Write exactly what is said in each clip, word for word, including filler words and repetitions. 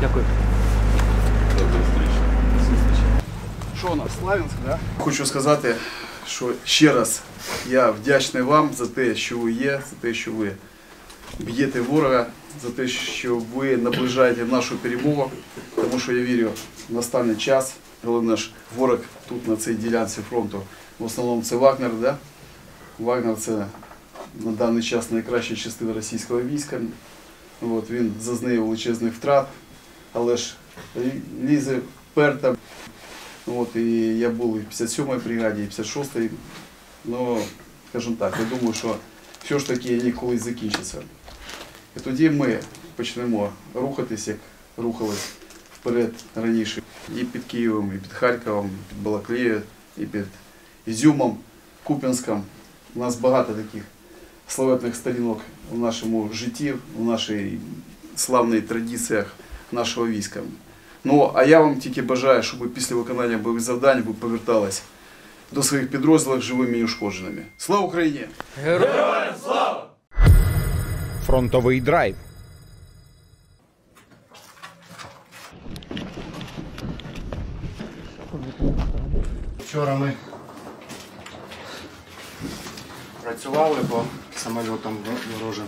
Дякую. Що у нас, Славянськ, да? Хочу сказати, що ще раз я вдячний вам за те, що ви є, за те, що ви б'єте ворога, за те, що ви наближаєте нашу перемогу, тому що я вірю, настане час. Головне ж, ворог тут, на цій ділянці фронту, в основному це Вагнер, да? Вагнер – це на даний час найкраща частина російського війська. От, він зазнає величезних втрат, але ж Лізи Перта. От, і я був і в п'ятдесят сьомій бригаді, і в п'ятдесят шостій. Ну, скажімо так, я думаю, що все ж таки вони колись закінчаться. І тоді ми почнемо рухатись, як рухались вперед раніше. І під Києвом, і під Харьковом, і під Балаклеєю, і під Ізюмом, Купінськом. У нас багато таких славетних сторінок в нашому житті, в нашій славній традиціях нашого війська. Ну, а я вам тільки бажаю, щоб після виконання бойових завдань ви повертались до своїх підрозділів живими і ушкодженими. Слава Україні! Героям слава! Фронтовий драйв. Вчора ми працювали по самолітам ворожим.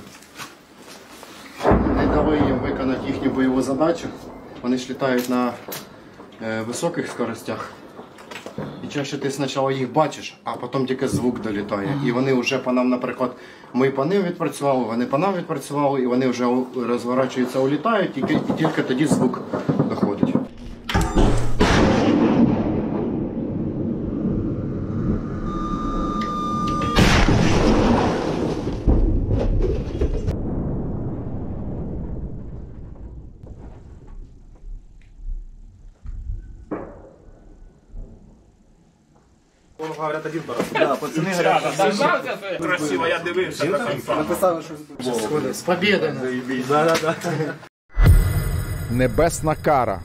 Не дали їм виконати їхню бойову задачу. Вони ж літають на е, високих скоростях, і чаще ти спочатку їх бачиш, а потім тільки звук долітає. І вони вже по нам, наприклад, ми по ним відпрацювали, вони по нам відпрацювали, і вони вже розворачуються, улітають, і, і тільки тоді звук доходить. Говорят, один барабан. Да, пацаны говорят, красиво. Красиво, я дивився. Написали, що з победою. Да, да, да. Небесна кара.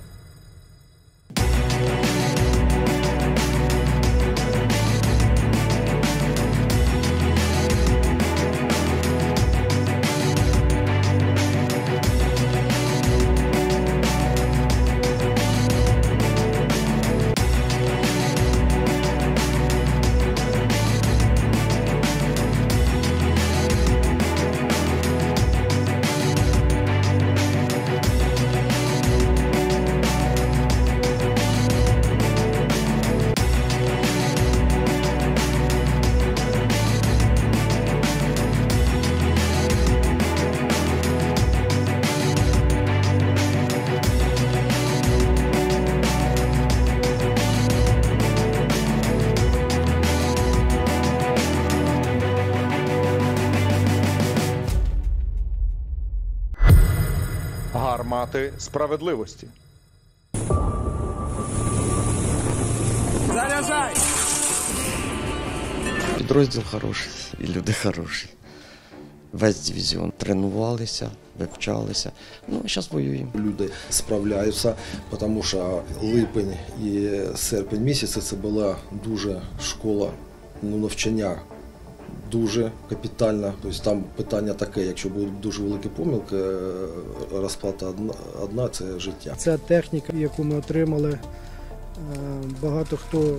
Армати справедливості. Заряджай! Підрозділ хороший і люди хороші. Весь дивізіон тренувалися, вивчалися. Ну, зараз воюємо. Люди справляються, тому що липень і серпень місяці це була дуже школа, ну, навчання. Дуже капітально, тобто там питання таке, якщо будуть дуже великі помилки, розплата одна, одна – це життя. Ця техніка, яку ми отримали, багато хто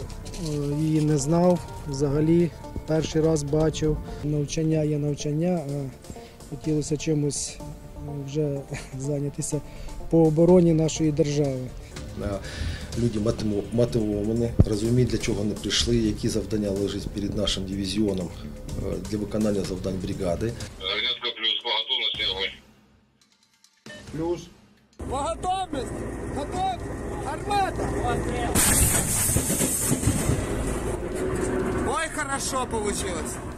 її не знав, взагалі перший раз бачив. Навчання є навчання, а хотілося чимось вже зайнятися по обороні нашої держави. Люди мотивовані, розуміють, для чого вони прийшли, які завдання лежать перед нашим дивізіоном для виконання завдань бригади. Резка плюс, по готовності огонь. Плюс. По готовності! Готов! Армата! Ой, хорошо получилось!